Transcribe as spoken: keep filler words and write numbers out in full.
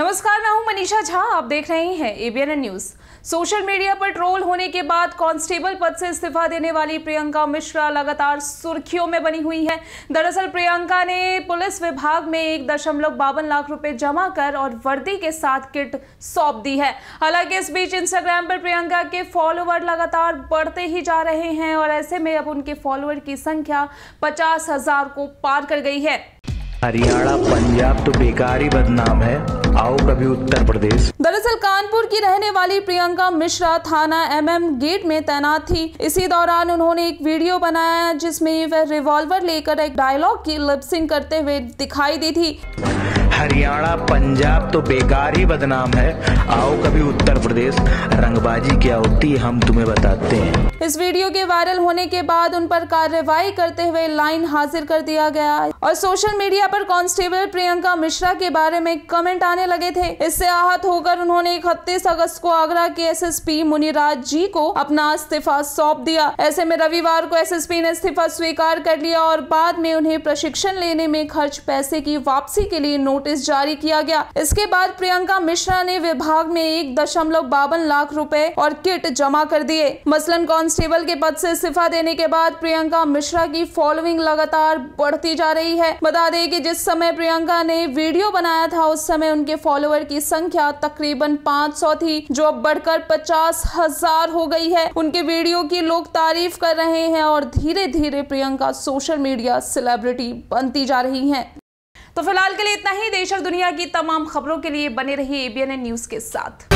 नमस्कार, मैं हूं मनीषा झा। आप देख रहे हैं A B N N news. Social media पर ट्रोल होने के बाद कांस्टेबल पद से इस्तीफा देने वाली प्रियंका मिश्रा लगातार सुर्खियों में बनी हुई हैं। दरअसल प्रियंका ने पुलिस विभाग में एक दशमलव बावन लाख रुपए जमा कर और वर्दी के साथ किट सौंप दी है। हालांकि इस बीच इंस्टाग्राम पर प्रियंका के फॉलोअर लगातार बढ़ते ही जा रहे हैं और ऐसे में अब उनके फॉलोअर की संख्या पचास हजार को पार कर गई है। हरियाणा पंजाब तो बेकार ही बदनाम है, आओ कभी उत्तर प्रदेश। दरअसल कानपुर की रहने वाली प्रियंका मिश्रा थाना एम एम गेट में तैनात थी। इसी दौरान उन्होंने एक वीडियो बनाया जिसमें वह रिवॉल्वर लेकर एक डायलॉग की लिपसिंग करते हुए दिखाई दी थी। हरियाणा पंजाब तो बेकार ही बदनाम है, आओ कभी उत्तर प्रदेश, रंगबाजी क्या होती है हम तुम्हें बताते हैं। इस वीडियो के वायरल होने के बाद उन पर कार्रवाई करते हुए लाइन हाजिर कर दिया गया और सोशल मीडिया पर कांस्टेबल प्रियंका मिश्रा के बारे में कमेंट आने लगे थे। इससे आहत होकर उन्होंने इकतीस अगस्त को आगरा के एस एस पी मुनिराज जी को अपना इस्तीफा सौंप दिया। ऐसे में रविवार को एस एस पी ने इस्तीफा स्वीकार कर लिया और बाद में उन्हें प्रशिक्षण लेने में खर्च पैसे की वापसी के लिए नोटिस जारी किया गया। इसके बाद प्रियंका मिश्रा ने विभाग में एक दशमलव बावन लाख रुपए और किट जमा कर दिए। मसलन कांस्टेबल के पद से इस्तीफा देने के बाद प्रियंका मिश्रा की फॉलोइंग लगातार बढ़ती जा रही है। बता दें कि जिस समय प्रियंका ने वीडियो बनाया था उस समय उनके फॉलोअर की संख्या तकरीबन पाँच सौ थी, जो अब बढ़कर पचास हजार हो गई है। उनके वीडियो की लोग तारीफ कर रहे हैं और धीरे धीरे प्रियंका सोशल मीडिया सेलिब्रिटी बनती जा रही हैं। तो फिलहाल के लिए इतना ही। देश और दुनिया की तमाम खबरों के लिए बने रहिए A B N N news के साथ।